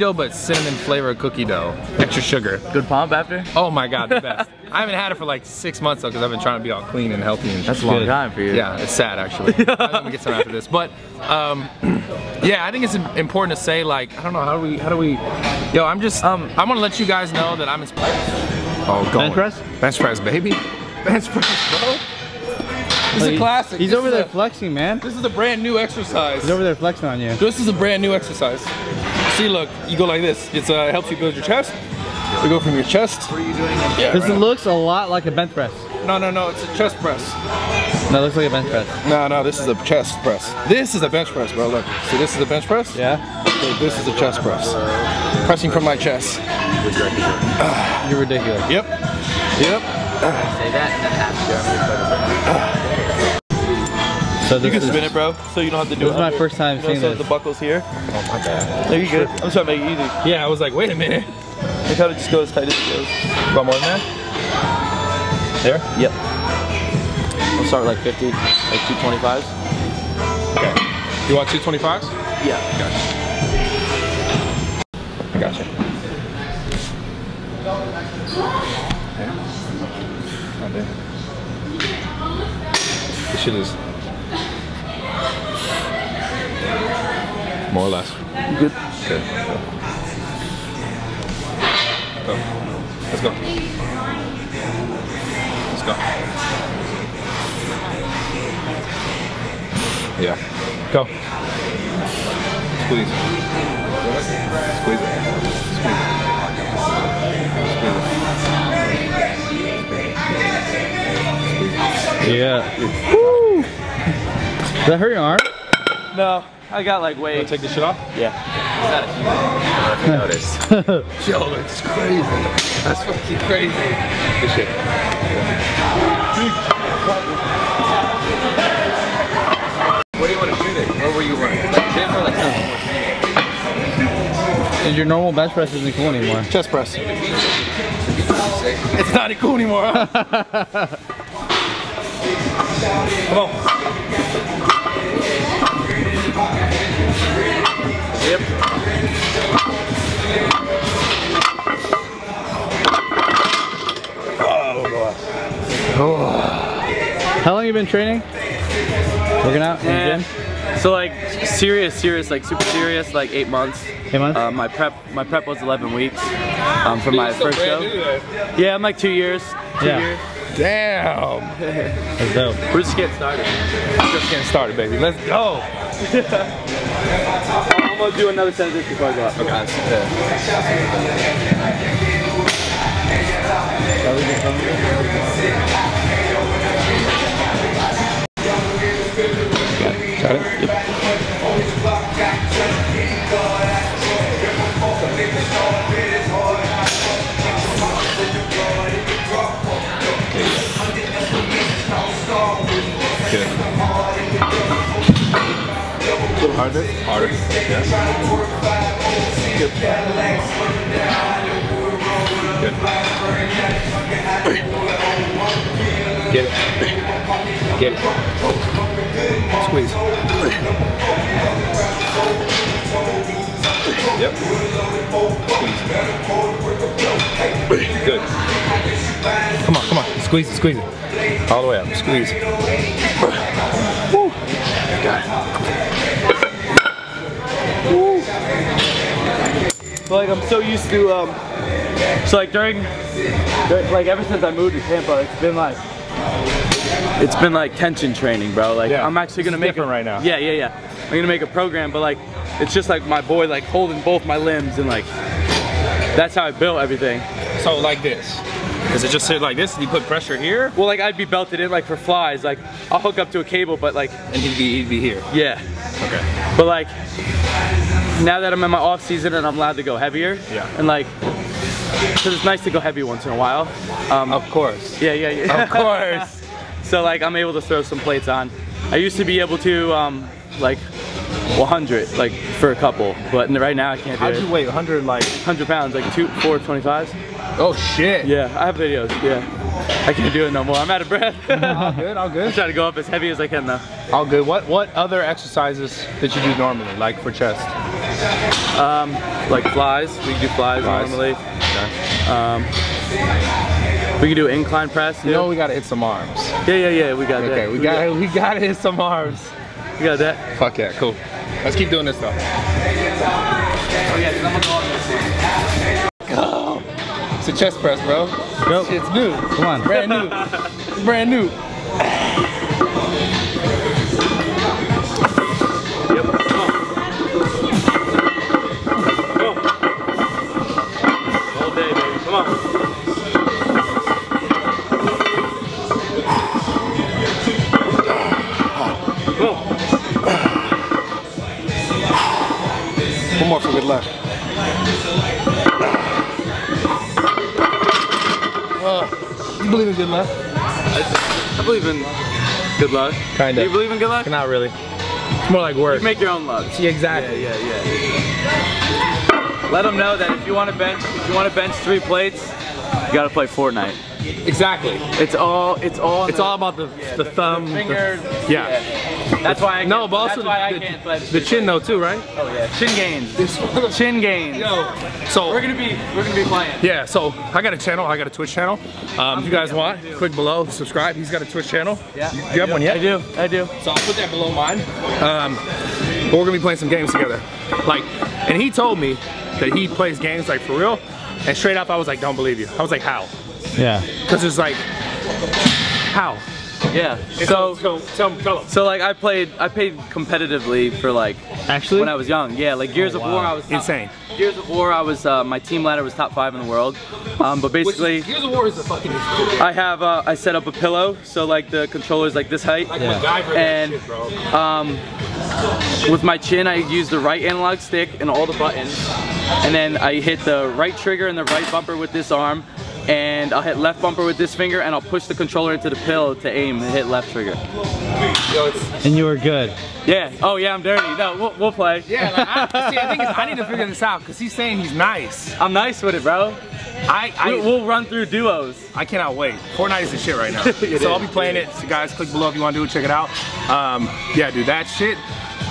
dough, but cinnamon flavor cookie dough. Extra sugar. Good pump after? Oh my God, the best. I haven't had it for like 6 months though, because I've been trying to be all clean and healthy and that's a long time for you. Yeah, it's sad actually. I'm gonna get some after this. But yeah, I think it's important to say, like, I don't know, how do we yo, I'm just I wanna let you guys know that I'm inspired. Oh God. Bench press? Bench press, baby. Bench press, bro. This is a classic. He's over there flexing, man. This is a brand new exercise. He's over there flexing on you. This is a brand new exercise. See, look, you go like this. It helps you build your chest. We go from your chest. What are you doing? Yeah, this looks a lot like a bench press. No, no, no, it's a chest press. No, it looks like a bench press. No, no, this is a chest press. This is a bench press, bro, look. See, this is a bench press? Yeah. So this is a chest press. Pressing from my chest. You're ridiculous. Yep. Yep. Say that. So you can spin it, bro, so you don't have to do it. This is my first time seeing this. The buckle's here. Oh my God. There you go. I'm just trying to make it easy. Yeah, I was like, wait a minute. Look how it just goes as tight as it goes. Got more than that? There? Yep. I'll start like 50, like 225s. Okay. You want 225s? Yeah. Gotcha. I gotcha. Yeah. Not there. This shit is... More or less. Good. Okay. Go. Let's go. Let's go. Yeah. Go. Squeeze. Squeeze it. Squeeze it. Squeeze it. Yeah. Woo! Does that hurt your arm? No. I got like way. You wanna take this shit off? Yeah. It's not a human. I don't know if you noticed. Yo, that's crazy. That's fucking crazy. Good shit. What do you want to do there? Where were you running? Like your normal bench press isn't cool anymore. Chest press. It's not cool anymore, huh? Come on. Yep. Oh. How long you been training? Working out in the gym? So like serious, like super serious, like 8 months. 8 months? My prep was 11 weeks for my first show. Yeah, I'm like 2 years. Two years. Damn. That's dope. We're just getting started. Just getting started, baby. Let's go. I'm gonna do another set of this before I go up. Okay. Yeah. Got it? Yep. Harder? Harder. Yes. Good. Good. Get it. Get it. Squeeze. Yep. Squeeze. Good. Come on, come on. Squeeze it, squeeze it. All the way up. Squeeze. Woo. Got it. But like I'm so used to, so like like ever since I moved to Tampa, it's been like tension training, bro. Like yeah. I'm actually gonna make it right now. Yeah, yeah, yeah. I'm gonna make a program, but like it's just like my boy like holding both my limbs and like that's how I built everything. So like this. Does it just sit like this and you put pressure here? Well, like I'd be belted in like for flies. Like I'll hook up to a cable, but like and he'd be here. Yeah. Okay. But like. Now that I'm in my off season and I'm allowed to go heavier, yeah, and like, because it's nice to go heavy once in a while. Of course. Yeah, yeah, yeah. Of course. So like, I'm able to throw some plates on. I used to be able to like 100, like for a couple, but right now I can't do it. How'd you weigh 100 like? 100 pounds, like 425s. Oh shit. Yeah, I have videos. Yeah, I can't do it no more. I'm out of breath. All good. All good. I'm trying to go up as heavy as I can though. All good. What other exercises did you do normally, like for chest? Like flies. We can do flies. Normally. Okay. We can do incline press. You know we gotta hit some arms. Yeah. We got that. Okay, we gotta hit some arms. You got that? Fuck yeah, cool. Let's keep doing this though. Oh yeah, I'm gonna go on this one. It's a chest press, bro. Nope. It's new. Come on. Brand new. It's brand new. More for good luck. You believe in good luck? I believe in good luck. Kinda. Do you believe in good luck? Not really. It's more like work. You make your own luck. Yeah, exactly. Yeah. Let them know that if you want to bench, 3 plates, you gotta play Fortnite. Exactly. It's all about the thumb. The finger. That's why I can't. No, but also the chin though too, right? Oh yeah, chin gains. Chin gains. Yo, so we're gonna be playing. Yeah, so I got a channel. I got a Twitch channel. If you guys want, click below, subscribe. He's got a Twitch channel. Yeah. You have one yet? I do. So I'll put that below mine. But we're gonna be playing some games together. Like, and he told me that he plays games like for real. And straight up, I was like, don't believe you. I was like, how? Yeah. Because it's like, how? Yeah. So tell them. So like I played competitively for like when I was young. Yeah, like Gears of War I was top, insane. Gears of War I was my team ladder was top 5 in the world. But basically Gears of War is the fucking I have I set up a pillow so like the controller's like this height. Like MacGyver and shit, bro. With my chin I use the right analog stick and all the buttons. And then I hit the right trigger and the right bumper with this arm. And I'll hit left bumper with this finger, and I'll push the controller into the pillow to aim and hit left trigger. And you were good. Yeah. Oh yeah, I'm dirty. No, we'll play. Yeah. Like, I need to figure this out because he's saying he's nice. I'm nice with it, bro. We'll run through duos. I cannot wait. Fortnite is the shit right now. I'll be playing it. So guys, click below if you want to do it. Check it out. Yeah, dude, that shit.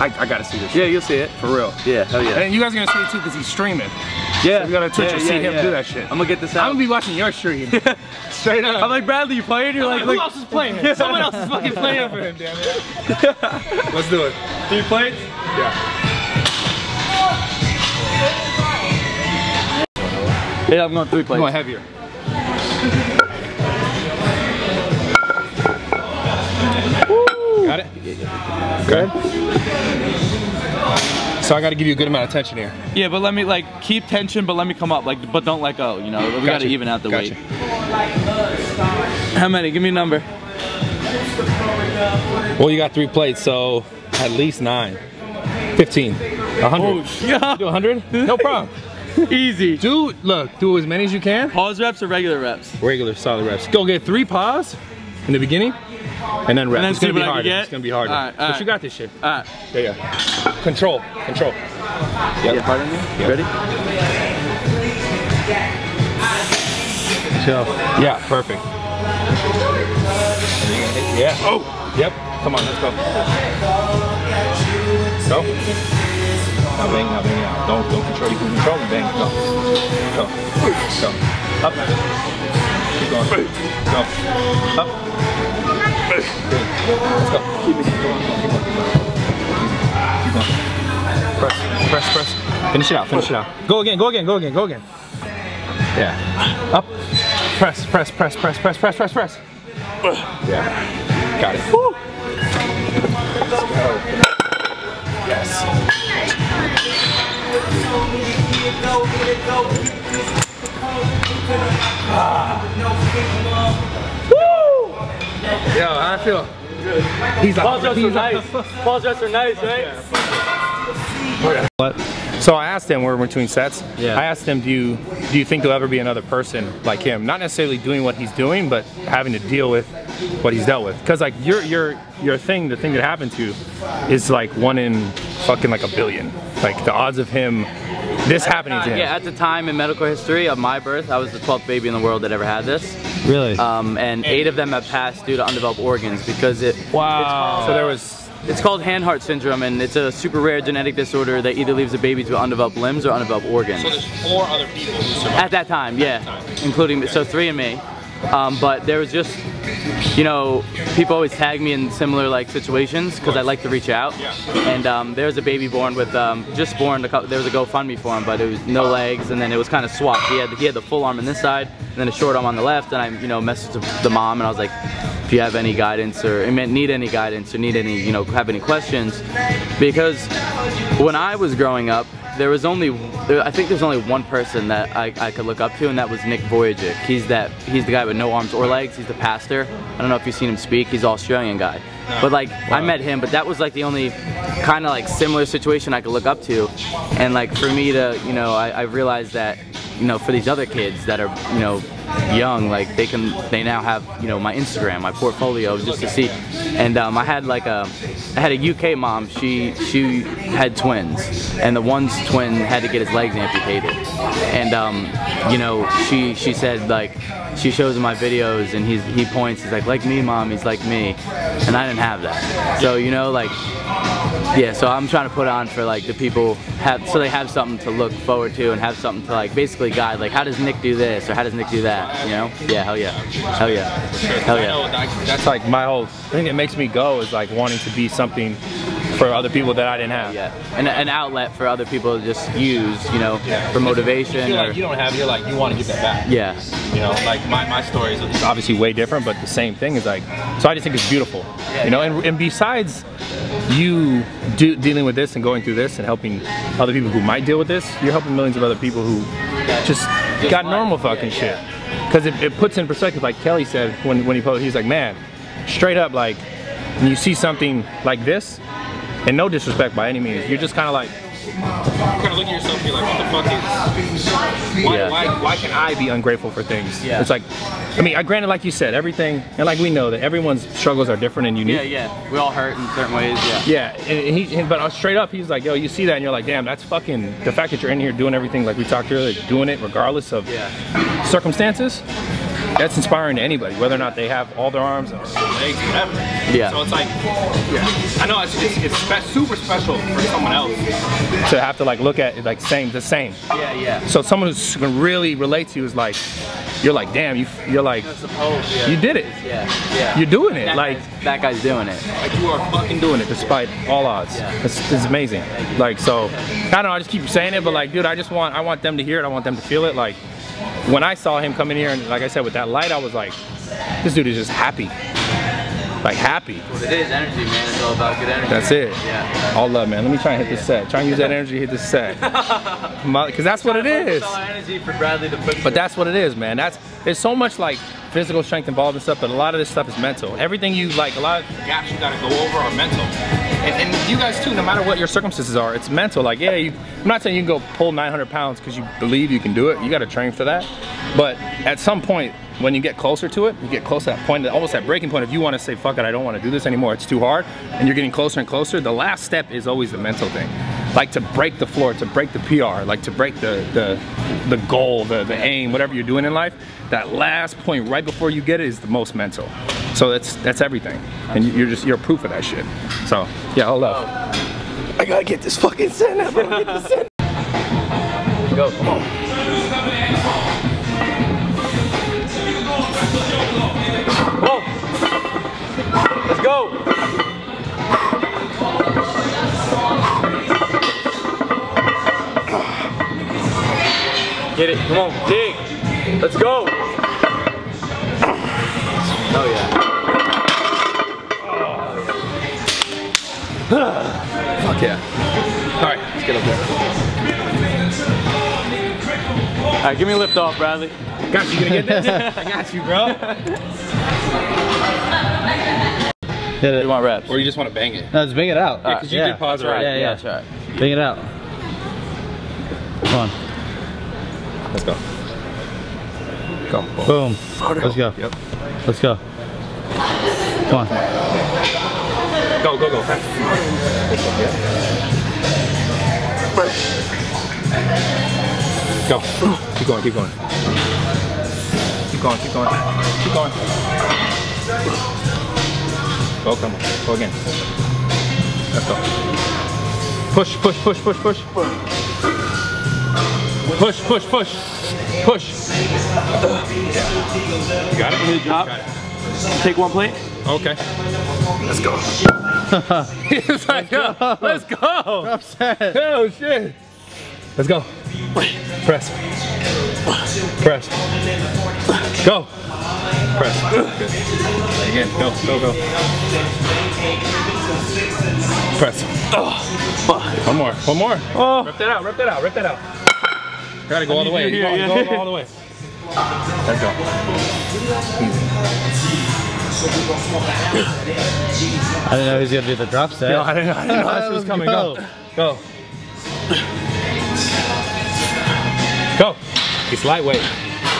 I gotta see this. Yeah, you'll see it. For real. Yeah, hell yeah. And you guys are gonna see it too because he's streaming. Yeah. So you gotta Twitch and see him do that shit. I'm gonna get this out. I'm gonna be watching your stream. Straight up. I'm like, Bradley, you playing? You're like, who else is playing it? Someone else is fucking playing for him, damn it. Let's do it. 3 plates? Yeah. Yeah, I'm going 3 plates. I'm going heavier. Woo. Got it? Good. So I got to give you a good amount of tension here. Yeah, but let me like keep tension, but let me come up, like, but don't let go. You know, we got to even out the weight. How many? Give me a number. Well, you got 3 plates, so at least 9, 15, 100. Oh, yeah. Do 100? No problem. Easy. Dude, look, do as many as you can. Pause reps or regular reps? Regular, solid reps. Go get 3 paws in the beginning. And then reps. It's gonna be harder. It's gonna be harder. All right. But you got this shit. Alright. Yeah. Control. Yeah, pardon me? Yeah. Ready? Chill. Yeah, perfect. Yeah. Oh! Yep. Come on, let's go. Go. Now bang, now bang, now. Don't control. You can control and bang. Go. Go. Up. Keep going. Go. Up. Let's go. Keep going. Press. Finish it out. Go again. Yeah. Up. Press. Yeah. Got it. Woo. Let's go. Yes. Yo, how I feel? Good. He's like, Paul's reps are nice, right? Yeah. Okay. So I asked him, we're between sets. Yeah. I asked him, do you think there'll ever be another person like him? Not necessarily doing what he's doing, but having to deal with what he's dealt with. Because like your thing, the thing that happened to you, is like 1 in fucking like a billion. Like the odds of him. This happening to him. Yeah, at the time in medical history of my birth, I was the 12th baby in the world that ever had this. Really? And 8 of them have passed due to undeveloped organs because it. Wow. So there was It's called Hand Heart Syndrome, and it's a super rare genetic disorder that either leaves the babies with undeveloped limbs or undeveloped organs. So there's 4 other people who survived? At that time, yeah, including, so 3 and me. But there was just, you know, people always tag me in similar like situations because I like to reach out. Yeah. And there was a baby born with, just born, there was a GoFundMe for him, but it was no legs, and then it was kind of swapped. He had the full arm on this side, and then a short arm on the left, and I, you know, messaged the mom, and I was like, if you have any guidance or need any guidance or need any, you know, have any questions, because when I was growing up, there was only, I think there's only one person that I could look up to, and that was Nick Vujicic. He's the guy with no arms or legs. He's the pastor. I don't know if you've seen him speak. He's an Australian guy. But like, I met him, but that was like the only kind of like similar situation I could look up to. And like for me to, you know, I realized that, you know, for these other kids that are, you know, young, like they now have, you know, my Instagram, my portfolio, just to see. And I had a UK mom. She had twins, and the one's twin had to get his legs amputated. And you know, she said, like, she shows him my videos, and he points. He's like me, mom. He's like me, and I didn't have that. So, you know, like, yeah. So I'm trying to put on for like the people so they have something to look forward to and have something to like basically guide. Like, how does Nick do this or how does Nick do that? You know? Yeah, hell yeah. Hell yeah. Hell yeah. That's like my whole thing that makes me go is like wanting to be something for other people that I didn't have. Yeah. And an outlet for other people to just use, you know, for motivation. You feel like you don't have, you're like, you want to get that back. Yeah. You know, like my story is obviously way different, but the same thing is like, so I just think it's beautiful. You know, and besides you dealing with this and going through this and helping other people who might deal with this, you're helping millions of other people who just got normal fucking shit. Because it puts in perspective, like Kelly said when he posted, he's like, man, straight up, like, when you see something like this, and no disrespect by any means, you're just kind of like, kind of look at yourself and be like, what the fuck is this? Why can I be ungrateful for things? Yeah. It's like, I mean, granted, like you said, everything, and like we know that everyone's struggles are different and unique. Yeah, yeah, we all hurt in certain ways, yeah. Yeah, but straight up, he's like, yo, you see that and you're like, damn, that's fucking, the fact that you're in here doing everything like we talked earlier, doing it regardless of circumstances, that's inspiring to anybody, whether or not they have all their arms or legs, whatever. Yeah. So it's like, I know it's super special for someone else to have to like look at it like the same. Yeah, yeah. So someone who's gonna really relate to you is like, you're like, damn, you're like, you did it. Yeah, yeah. You're doing it. Like that guy's doing it. Like you are fucking doing it despite all odds. Yeah. It's amazing. Like, so, I don't know. I just keep saying it, but like, dude, I want them to hear it. I want them to feel it. Like, when I saw him come in here, and like I said, with that light, I was like, this dude is just happy. Like, happy. Well, it is energy, man. It's all about good energy. That's it. Yeah. All love, man. Let me try and hit this set. Try and use that energy to hit this set. Because that's what it is. Energy for Bradley to put but that's what it is, man. There's so much, like, physical strength involved and stuff, but a lot of this stuff is mental. Everything you, like, a lot of gaps you got to go over are mental. And you guys too, no matter what your circumstances are, it's mental. Like, yeah, I'm not saying you can go pull 900 pounds because you believe you can do it. You got to train for that. But at some point, when you get closer to it, you get close to that point, almost that breaking point. If you want to say, fuck it, I don't want to do this anymore, it's too hard, and you're getting closer and closer, the last step is always the mental thing. Like to break the floor, to break the PR, like to break the goal, the aim, whatever you're doing in life, that last point right before you get it is the most mental. So that's everything. And you're proof of that shit. So yeah, all love. I gotta get this fucking send up. Get this send up. Go, come on. Whoa. Let's go. Get it, come on, dig. Let's go. Oh yeah. Fuck yeah. All right, let's get up there. All right, give me a lift off, Bradley. Got you, gonna get this? I got you, bro. Hit it. You want reps? Or you just want to bang it? No, let's bang it out. Yeah, because you did pause right. Yeah, yeah, that's right. Bang it out. Come on. Let's go. Go. Boom. Let's go. Yep. Let's go. Come on. Go, go, go. Go. Keep going, keep going. Keep going, keep going. Keep going. Go, come on. Go again. Let's go. Push, push, push, push, push. Push, push, push. Push. Yeah. You got it? Good job. Got it. Take one plate. Okay. Let's go. He's like, yo, let's go. I'm upset. Oh, shit. Let's go. Press. Press. Go. Press. Good. Again. Go, go, go. Press. Oh, fuck. One more. One more. Oh. Rip that out. Rip that out. Rip that out. Gotta go all the way. Go, go, go all the way. Let's go. I didn't know he was gonna do the drop set. No, I didn't know this was coming. Go. Go. Go. It's lightweight.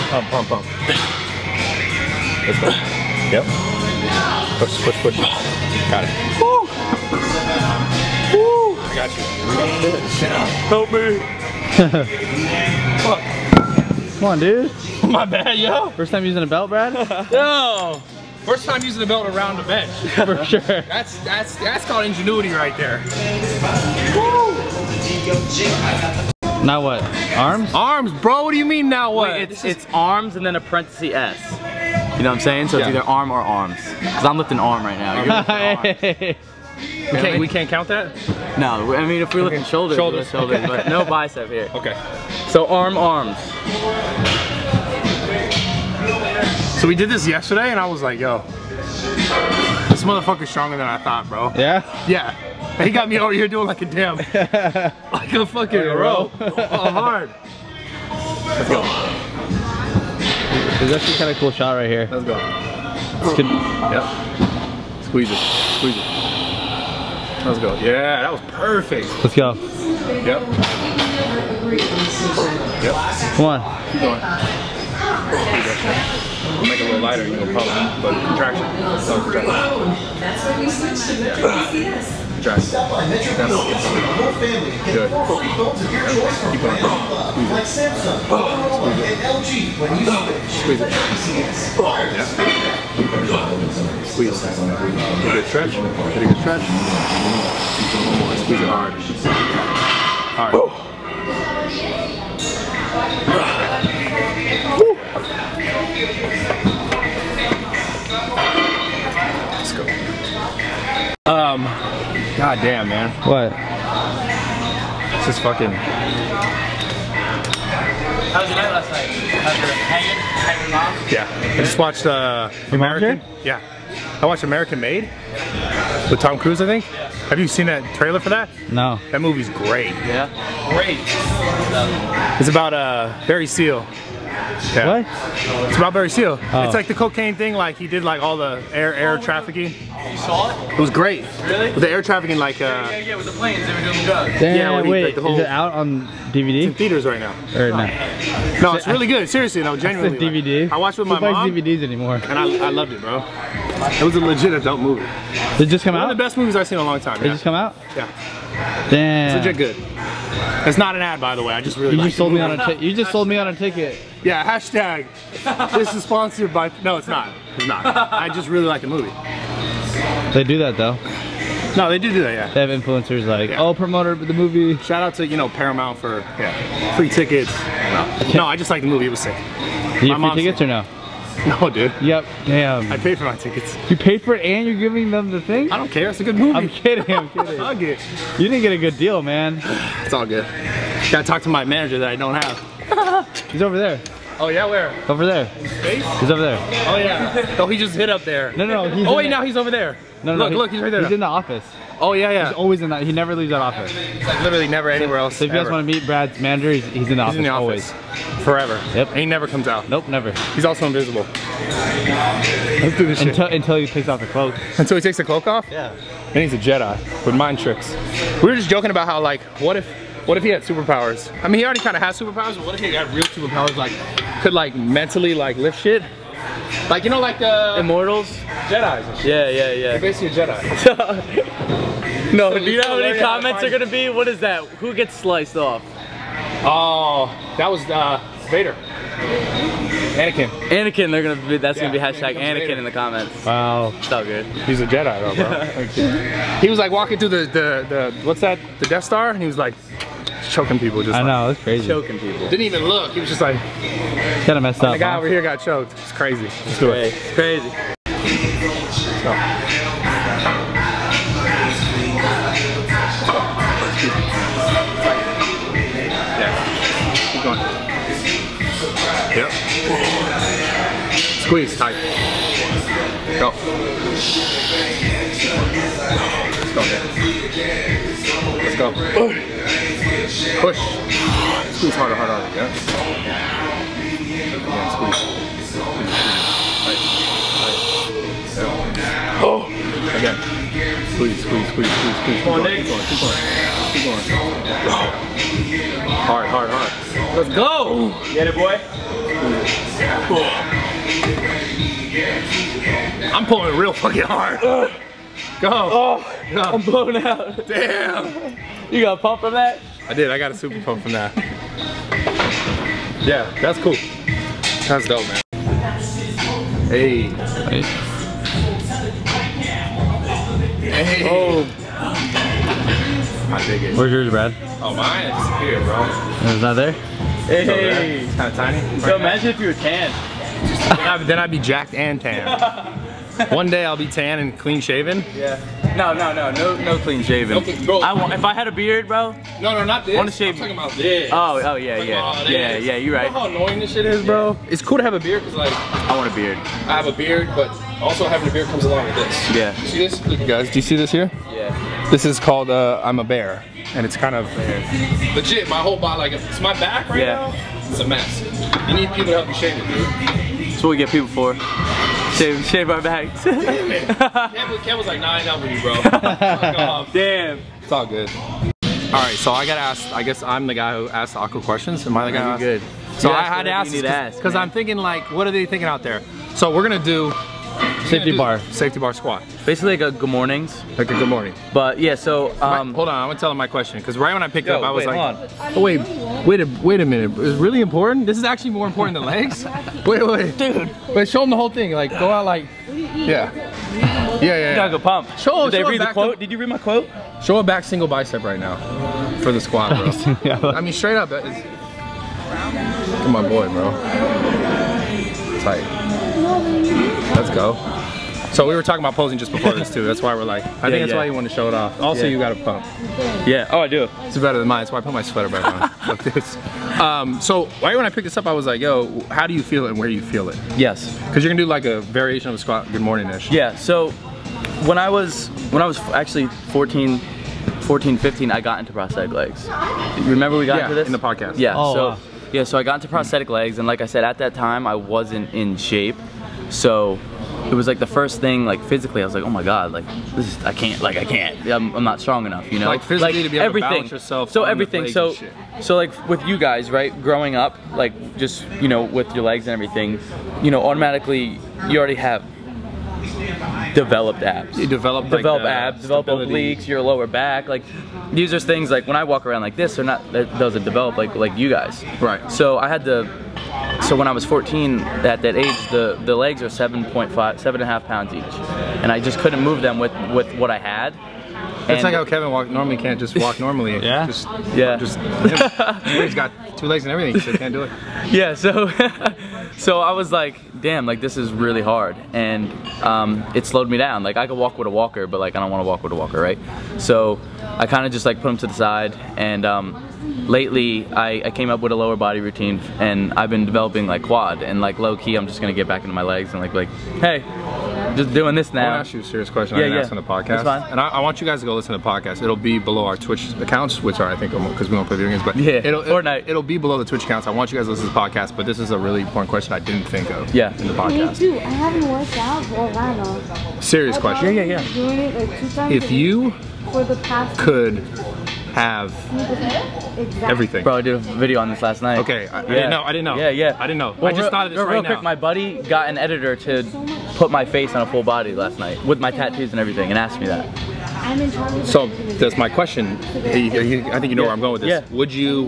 Pump, pump, pump. Let's go. Yep. Push, push, push. Got it. Woo! Woo! I got you. Help me. Fuck. Come on, dude. My bad, yo. First time using a belt, Brad? Yo. First time using a belt around the bench. For sure. That's called ingenuity right there. Woo! Now what? Arms? Arms, bro, what do you mean now what? Wait, it's arms and then a parenthesis S. You know what I'm saying? So it's either arm or arms. Because I'm lifting arm right now. You're lifting arms. We can't count that? No, I mean if we're lifting shoulders, shoulders, but no bicep here. Okay. So arm, arms. So we did this yesterday and I was like, yo, this motherfucker's stronger than I thought, bro. Yeah? Yeah. He got me over here doing like a damn, like a fucking row. Oh, hard. Let's go. This is actually kind of cool shot right here. Let's go. Yep. Squeeze it. Squeeze it. Let's go. Yeah, that was perfect. Let's go. Yep. Yep. Come on. Keep going. I'll make it a little lighter, you know, probably, but contraction. So contraction. That's where we switched to Metro PCS. Try. Good. Keep going. Like Samsung and LG when you squeeze it. Yeah. Squeeze. Good stretch. Pretty good stretch. Squeeze it hard. Alright. Let's go. God damn, man. What? It's just fucking... How was your night last night? How's your hanging? Mom? Yeah. I just watched American. Yeah. I watched American Made with Tom Cruise, I think. Yeah. Have you seen that trailer for that? No. That movie's great. Yeah? Great. It's about Barry Seal. Yeah. What? It's about Barry Seal. Oh. It's like the cocaine thing, like he did like all the air trafficking. You saw it? It was great. Really? With the air trafficking, like yeah, with the planes, they were doing drugs. Damn, yeah, wait, like the whole... Is it out on DVD? It's in theaters right now. Or no. No, it's really good. Seriously, no, genuinely. It's DVD. Like, I watched it with my mom. DVDs anymore. And I loved it, bro. It was a legit adult movie. Did it just come out? One of the best movies I've seen in a long time. Did it just come out? Yeah. Damn. It's legit good. It's not an ad, by the way. I just really like it. You just sold me on a ticket. Yeah, hashtag. This is sponsored by. No, it's not. It's not. I just really like the movie. They do that though. No, they do that. Yeah. They have influencers like, oh, promoter of the movie. Shout out to Paramount for free tickets. No, I just like the movie. It was sick. Do you have free tickets or no? No, dude. Yep. Damn. I paid for my tickets. You paid for it and you're giving them the thing? I don't care. It's a good movie. I'm kidding. I'm kidding. I'll get it. You didn't get a good deal, man. It's all good. Gotta talk to my manager that I don't have. He's over there. Oh, yeah? Where? Over there. Space? He's over there. Oh, yeah. Oh, he just hit up there. No, no. He's now he's over there. No, no. Look, look. He's right there. He's in the office. Oh, yeah, yeah. He's always in that. He never leaves that office. Like, literally never anywhere else. So if you guys want to meet Brad's manager, he's in the office. In the office. Always. Forever. Yep. And he never comes out. Nope, never. He's also invisible. Let's do this shit. Until he takes off the cloak. Until he takes the cloak off? Yeah. And he's a Jedi with mind tricks. We were just joking about how, like, what if he had superpowers? I mean, he already kind of has superpowers, but what if he got real superpowers, like, could, like, mentally, like, lift shit? Like, you know, like the... Immortals? Jedis and shit. Yeah, yeah, yeah. They're basically a Jedi. No, so do you know how many comments are going to be? What is that? Who gets sliced off? Oh, that was Vader. Anakin. Anakin, they're gonna be, that's gonna be hashtag Anakin in the comments. Wow. It's all good. He's a Jedi though, bro. Like, he was like walking through the what's that? The Death Star? And he was like choking people just I know, it's crazy. Choking people. Didn't even look. He was just like kinda messed up. The guy over here got choked. It's crazy. Let's do it. It's crazy. Yep. Squeeze tight. Go. Let's go, man. Let's go. Push. Squeeze harder, harder. Yeah. Yeah, squeeze. Tight. Tight. Oh. Again. Squeeze, squeeze, squeeze, squeeze, squeeze. Keep going, keep going, keep going. Keep going. Hard, hard, hard. Let's go. Get it, boy. Cool. I'm pulling real fucking hard. Go. Oh, I'm blown out. Damn. You got a pump from that? I did. I got a super pump from that. Yeah, that's cool. That's dope, man. Hey. Hey. Hey. Oh. I dig it. Where's yours, Brad? Oh, mine is here, bro. It's not there? Hey. There. It's kind of tiny. So imagine if you were tan. Then I'd be jacked and tan. One day I'll be tan and clean shaven. Yeah. No clean shaven. No, if I had a beard, bro. No, not this. Want to shave? I'm talking about this. Oh, yeah. You're right. You know how annoying this shit is, bro. Yeah. It's cool to have a beard, cause like I want a beard. I have a beard, but also having a beard comes along with this. Yeah. You see this? Look, guys, do you see this here? Yeah. This is called I'm a bear, and it's kind of legit. My whole body, like it's my back right now. It's a mess. You need people to help you shave it, dude. That's what we get people for. Shave our backs. Damn it. Ken was like, nah, I ain't helping you, bro. Fuck off. Damn. It's all good. Alright, so I gotta ask, I guess I'm the guy who asked awkward questions. Am I the guy who good. So I had to ask this because I'm thinking like, what are they thinking out there? So we're gonna do safety bar squat. Basically like a good mornings. Like a good morning. But yeah, so hold on, I'm gonna tell him my question because right when I picked it up I was like, oh wait a minute, it's really important? This is actually more important than legs? wait. Dude. But show him the whole thing, like go out like Yeah. You gotta go pump. Show Did they read the quote? Did you read my quote? Show a back single bicep right now for the squat, bro. Yeah. I mean straight up that is come on boy, bro. Tight. Let's go. So we were talking about posing just before this too. That's why we're like, I think that's why you want to show it off. Also, you got to pump. Yeah. Oh, I do. It's better than mine. That's why I put my sweater back on. Like this. So right when I picked this up, I was like, yo, how do you feel it and where do you feel it? Yes. Because you're gonna do like a variation of a squat, good morning-ish. Yeah. So when I was actually 14, 15, I got into prosthetic legs. Remember we got into this in the podcast. Yeah. Oh, so so I got into prosthetic legs, and like I said, at that time I wasn't in shape. So it was like the first thing, like physically, I was like, oh my god, like this is, I can't. I'm not strong enough, you know. Like physically, like, to be able to balance yourself. So everything. So like with you guys, right? Growing up, like just you know with your legs and everything, you know, automatically you already have developed abs. You develop like abs, develop obliques, your lower back. Like these are things like when I walk around like this, they're not. That doesn't develop like you guys. Right. So I had to. So when I was 14, at that age, the legs are 7.5 pounds each, and I just couldn't move them with what I had. That's like how Kevin normally can't just walk normally. Yeah. He's got two legs and everything, so he can't do it. Yeah. So I was like, damn, like this is really hard, and it slowed me down. Like I could walk with a walker, but like I don't want to walk with a walker, right? So I kind of just like put them to the side, and lately I came up with a lower body routine, and I've been developing like quad, and like low key I'm just gonna get back into my legs and like hey, just doing this now. I want to ask you a serious question. Yeah, I didn't ask on the podcast. That's fine. And I want you guys to go listen to the podcast. It'll be below our Twitch accounts, which are I think because we don't play video games, but it'll be below the Twitch accounts. I want you guys to listen to the podcast, but this is a really important question I didn't think of. Yeah. In the podcast. Me too. I haven't worked out for a while. Serious question. Yeah. Doing it like 2 times if you for the past could have everything. Bro, I did a video on this last night. Okay, I didn't know. Yeah. I didn't know. Well, I just thought of this real quick, my buddy got an editor to put my face on a full body last night with my tattoos and everything, and asked me that. So that's my question. I think you know where I'm going with this. Yeah. Would you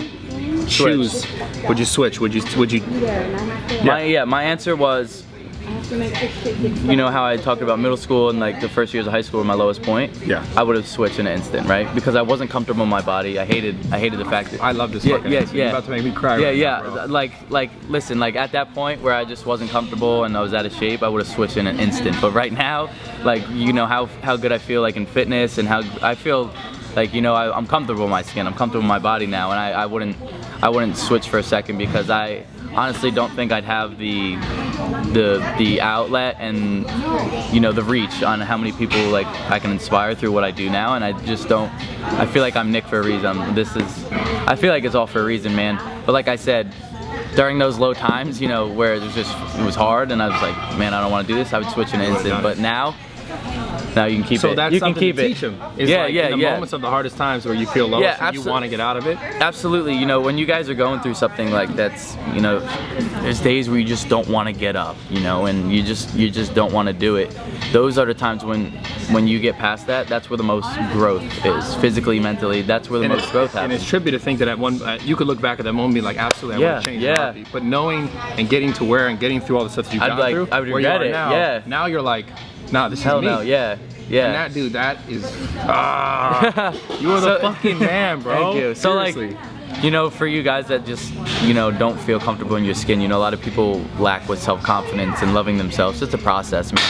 choose? Would you switch? Would you? Yeah. My answer was, you know how I talked about middle school and like the first years of high school were my lowest point? Yeah. I would have switched in an instant, right? Because I wasn't comfortable in my body. I hated the fact that I love this fucking answer. You're about to make me cry right now, bro. Like listen, at that point where I just wasn't comfortable and I was out of shape, I would have switched in an instant. But right now, like, you know how good I feel like in fitness and how I feel like, you know, I'm comfortable with my skin, I'm comfortable with my body now, and I wouldn't switch for a second because I honestly don't think I'd have the outlet and, you know, the reach on how many people like I can inspire through what I do now. And I just don't, I feel like I'm Nick for a reason. I feel like it's all for a reason, man. But like I said, during those low times, you know, where it was hard and I was like, man, I don't want to do this, I would switch in an instant. But now you can keep it. So that's something to teach them. It's like in the moments of the hardest times where you feel low, and you want to get out of it. Absolutely. You know, when you guys are going through something like that's, you know, there's days where you just don't want to get up, you know, and you just don't want to do it. Those are the times when you get past that. That's where the most growth is, physically, mentally. That's where the most growth happens. And it's trippy to think that at one, you could look back at that moment and be like, absolutely, I want to change my body. But knowing and getting to where and getting through all the stuff that you've gone through, I would regret it. Now you're like, nah, this is me. Hell no, yeah. And that dude, that is, you are the fucking man, bro. Thank you. Seriously. So like, you know, for you guys that just, you know, don't feel comfortable in your skin, you know, a lot of people lack with self-confidence and loving themselves. It's a process, man.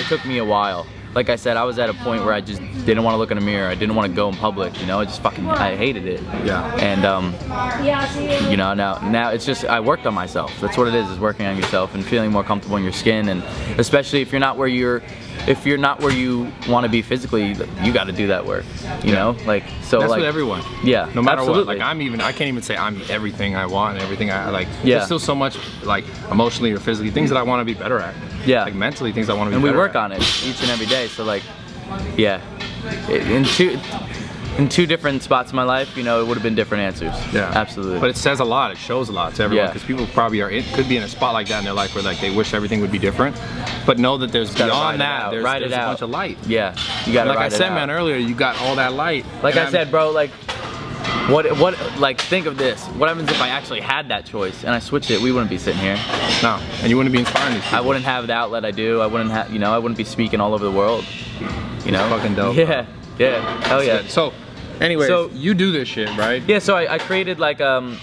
It took me a while. Like I said, I was at a point where I just didn't want to look in a mirror. I didn't want to go in public, you know? I hated it. Yeah. And, you know, now it's just, I worked on myself. That's what it is working on yourself and feeling more comfortable in your skin. And especially if you're not where you want to be physically, you got to do that work, you know? Like, so that's like, with everyone. Yeah, no matter what. Like, I can't even say I'm everything I want and everything I like. Yeah. There's still so much, like, emotionally or physically, things that I want to be better at. Yeah. Like, mentally, things I want to be better at. And we work on it each and every day. So like, yeah, in two different spots in my life, you know, it would have been different answers. Yeah, absolutely. But it says a lot. It shows a lot to everyone because people probably could be in a spot like that in their life where like they wish everything would be different, but know that there's beyond that. There's a bunch of light. Yeah, you got. Like I said, man, earlier, you got all that light. Like I said, bro, like. What, like, think of this. What happens if I actually had that choice and I switched it? We wouldn't be sitting here. No, and you wouldn't be inspiring these people. I wouldn't have the outlet I do. I wouldn't have, you know, I wouldn't be speaking all over the world. You know? That's fucking dope. Yeah, yeah, hell yeah. So, anyways, so, you do this shit, right? Yeah, so I created, like I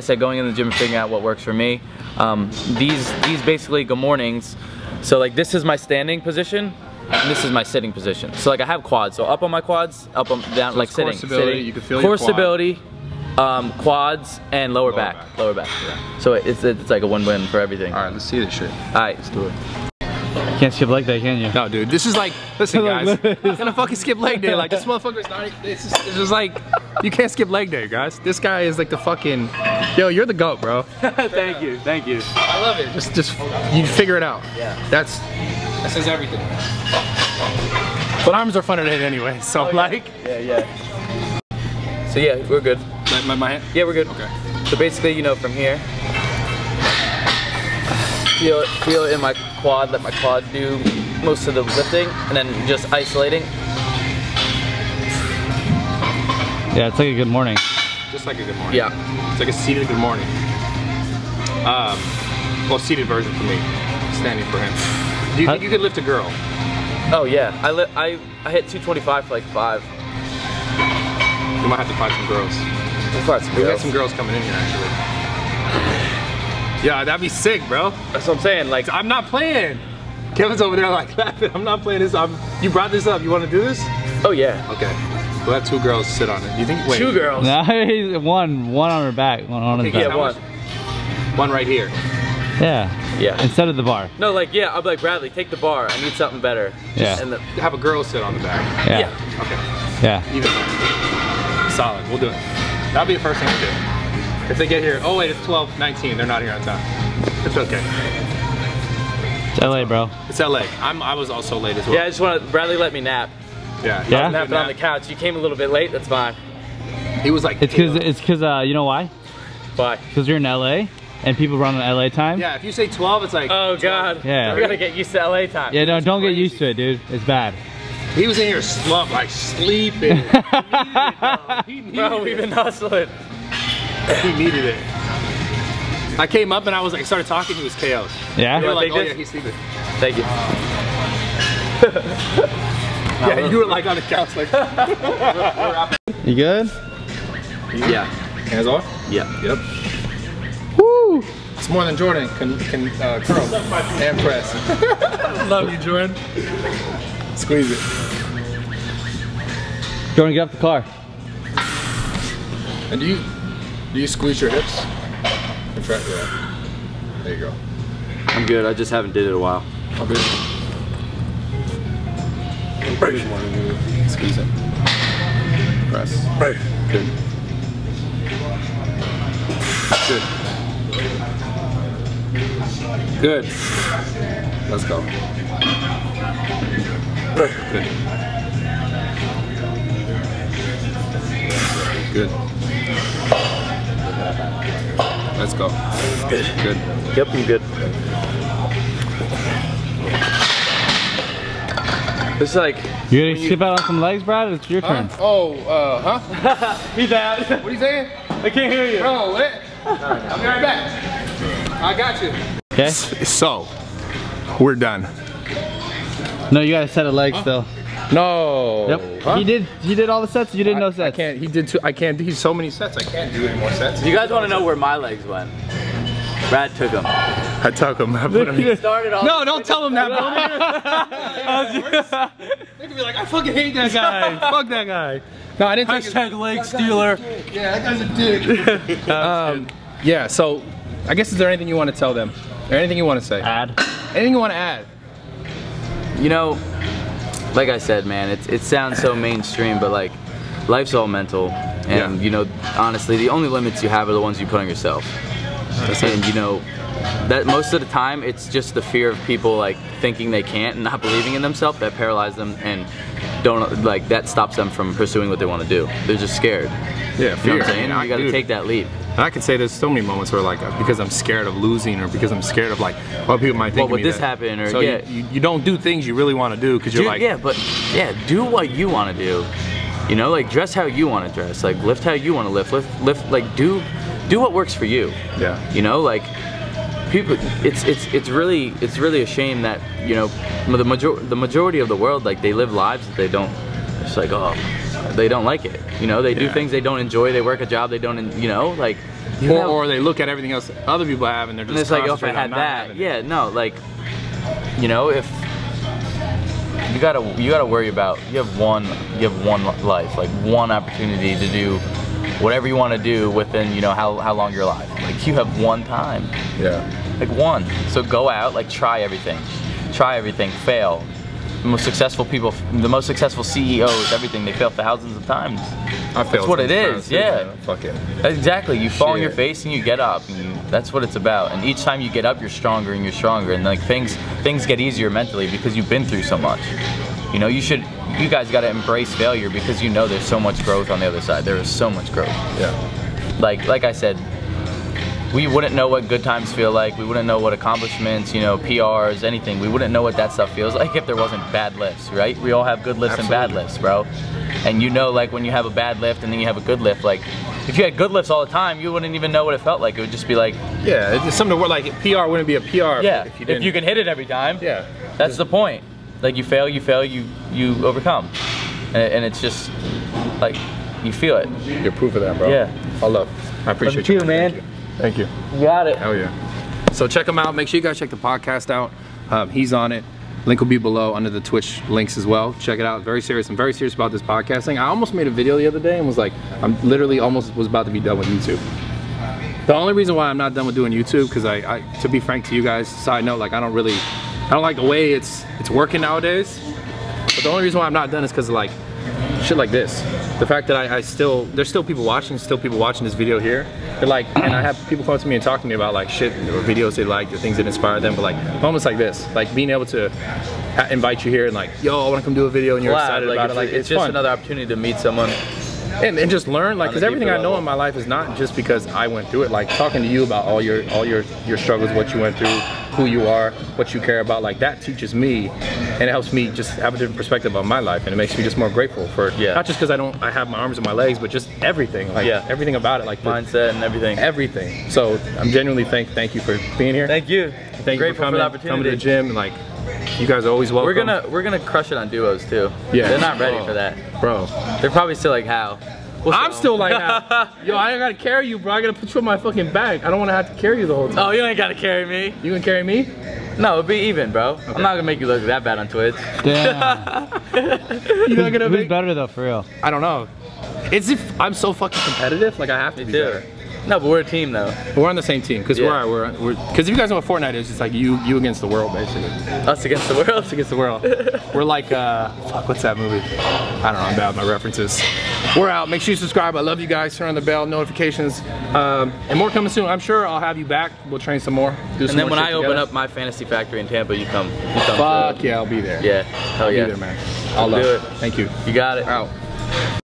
said, going in the gym and figuring out what works for me. These basically good mornings. So, like, this is my standing position. And this is my sitting position. So like I have quads. So up on my quads, up on down so like sitting. Core stability. Sitting. You can feel core stability, quads and lower back. Lower back. Yeah. So it's like a win-win for everything. All right, let's see this shit. All right, let's do it. You can't skip leg day, can you? No, dude. This is like, listen, guys. I'm gonna fucking skip leg day. Like this motherfucker's not. It's just like you can't skip leg day, guys. This guy is like the fucking. Yo, you're the GOAT, bro. thank you. I love it. Just you figure it out. Yeah. That says everything. But arms are fun to hit anyway, so So yeah, we're good. My hand? Yeah, we're good. Okay. So basically, you know, from here, feel it in my quad, let my quad do most of the lifting, and then just isolating. Yeah, it's like a good morning. Just like a good morning. Yeah. It's like a seated good morning. Well, seated version for me, standing for him. Do you think you could lift a girl? Oh yeah, I hit 225 for like 5. We might have to find some girls. We got some girls coming in here actually. Yeah, that'd be sick, bro. That's what I'm saying. Like I'm not playing. Kevin's over there like laughing. I'm not playing this. You brought this up. You want to do this? Oh yeah. Okay. We'll have two girls sit on it. You think? Wait. Two girls. No, one on her back, one on his back. Yeah, one right here. Yeah. Yeah. Instead of the bar. No, like yeah, I'll be like Bradley, take the bar. I need something better. Yeah. And have a girl sit on the back. Yeah. Yeah. Okay. Yeah. Even better. Solid. We'll do it. That'll be the first thing we do. If they get here, oh wait, it's 12:19. They're not here on time. It's okay. It's LA, bro. It's LA. I was also late as well. Yeah, I just want Bradley let me nap. Yeah. Yeah. Napping on the couch. You came a little bit late. That's fine. He was like. It's because you know why? Why? Because you're in LA. And people run on LA time? Yeah, if you say 12, it's like... Oh, 12. God. Yeah. We're gonna get used to LA time. Yeah, no, don't get used to it, dude. It's bad. He was in here slumped, like, sleeping. He needed it, bro. We've been hustling. He needed it. I came up and I was like, started talking. He was KO'd. Yeah. They were like, oh yeah, he's sleeping. Thank you. Yeah, you were like on the couch, like. You good? Yeah. Hands off. Yeah. Yep. Woo! It's more than Jordan can curl and press. Love you, Jordan. Squeeze it. Jordan, get off the car. And do you squeeze your hips? Yeah. There you go. I'm good. I just haven't did it in a while. I'm good. Squeeze it. Press. Right. Good. Good. Good. Let's go. Good. Good. Let's go. Good. Good. Yep, I'm good. It's like... You're gonna skip out on some legs, Brad? It's your turn. Huh? He's out. What are you saying? I can't hear you. Bro, what? I'll be right back. I got you. Okay. So, we're done. No, you got a set of legs though. No. Yep. Huh? He did all the sets. You did no sets. I can't. He did two. I can't. He's so many sets. I can't do any more sets. You guys want to know where my legs went? Brad took them. I took them. I put them in. No, don't tell him that. They could be like, I fucking hate that guy. Fuck that guy. No, I didn't. Hashtag leg stealer. Yeah, that guy's a dick. Yeah. So, I guess is there anything you want to tell them, or anything you want to say? Add. Anything you want to add? You know. Like I said, man, it sounds so mainstream, but like, life's all mental, and you know, honestly, the only limits you have are the ones you put on yourself. And you know, that most of the time, it's just the fear of people like thinking they can't and not believing in themselves that paralyze them and don't like that stops them from pursuing what they want to do. They're just scared. Yeah, fear. You know what I'm saying? You got to take that leap. And I can say there's so many moments where like, because I'm scared of losing or because I'm scared of like, what people might think of me. What would this happen? Or, so you don't do things you really want to do because you're like. Yeah, but yeah, do what you want to do. You know, like dress how you want to dress. Like lift how you want to lift. Like do what works for you. Yeah. You know, like people, it's really a shame that, you know, the majority of the world, like they live lives that they don't, it's like, oh. They don't like it, you know. They do things they don't enjoy. They work a job they don't, you know, like. Or they look at everything else other people have, and they're just. And it's like, oh, if I had that, yeah, no, like, you know, if you gotta worry about you have one life, like one opportunity to do whatever you want to do within, you know, how long you're alive. Like you have one time. Yeah. Like one. So go out, like try everything, fail. The most successful people, the most successful CEOs, everything, they fail thousands of times. That's what it is, yeah. Fuck it. Exactly, you fall on your face and you get up. And that's what it's about. And each time you get up, you're stronger. And like things get easier mentally because you've been through so much. You know, you guys gotta embrace failure because you know there's so much growth on the other side. There is so much growth. Yeah. Like I said, we wouldn't know what good times feel like. We wouldn't know what accomplishments, you know, PRs, anything. We wouldn't know what that stuff feels like if there wasn't bad lifts, right? We all have good lifts and bad lifts, bro. And you know, like when you have a bad lift and then you have a good lift, like if you had good lifts all the time, you wouldn't even know what it felt like. It would just be like, yeah, it's something where like PR wouldn't be a PR. Yeah, if you can hit it every time. Yeah, that's the point. Like you fail, you overcome, and it's just like you feel it. You're proof of that, bro. Yeah, I appreciate you, man. Thank you. Thank you. You got it. Hell yeah. So check him out. Make sure you guys check the podcast out. He's on it. Link will be below under the Twitch links as well. Check it out. Very serious. I'm very serious about this podcast thing. I almost made a video the other day and was like, I'm literally almost was about to be done with YouTube. The only reason why I'm not done with doing YouTube, because I to be frank to you guys, side note, like I don't like the way it's working nowadays. But the only reason why I'm not done is because of like shit like this. The fact that there's still people watching this video here. They're like, and I have people come up to me and talk to me about like shit or videos they like, the things that inspire them, but like moments like this, like being able to invite you here and like, yo, I want to come do a video and you're excited about it. Like it's just fun. Another opportunity to meet someone and just learn, like, because everything I know in my life is not just because I went through it. Like talking to you about all your struggles, what you went through, who you are, what you care about, like that teaches me, and it helps me just have a different perspective on my life, and it makes me just more grateful for not just because I have my arms and my legs, but just everything, like everything about it, like mindset and everything. Everything. So I'm genuinely thank you for being here. Thank you. Thank you for coming to the gym, and like you guys are always welcome. We're gonna crush it on duos too. Yeah. They're not ready for that, bro. They're probably still like how. I'm still like that. Yo, I ain't gotta carry you, bro. I gotta put you in my fucking bag. I don't wanna have to carry you the whole time. Oh, you ain't gotta carry me. You gonna carry me? No, it'll be even, bro. Okay. I'm not gonna make you look that bad on Twitch. Damn. You're not gonna Who's better though, for real? I don't know. It's if I'm so fucking competitive, like I have to be better. No, but we're a team though. We're on the same team, cause we're cause if you guys know what Fortnite is, it's like you against the world basically. Us against the world. Us against the world. We're like fuck, what's that movie? I don't know, I'm bad with my references. We're out. Make sure you subscribe. I love you guys. Turn on the bell notifications. And more coming soon. I'm sure I'll have you back. We'll train some more. And then when I open up my fantasy factory in Tampa, you come. Fuck yeah, I'll be there. Yeah. Hell yeah. I'll be there, man. I'll do it. Thank you. You got it. Out.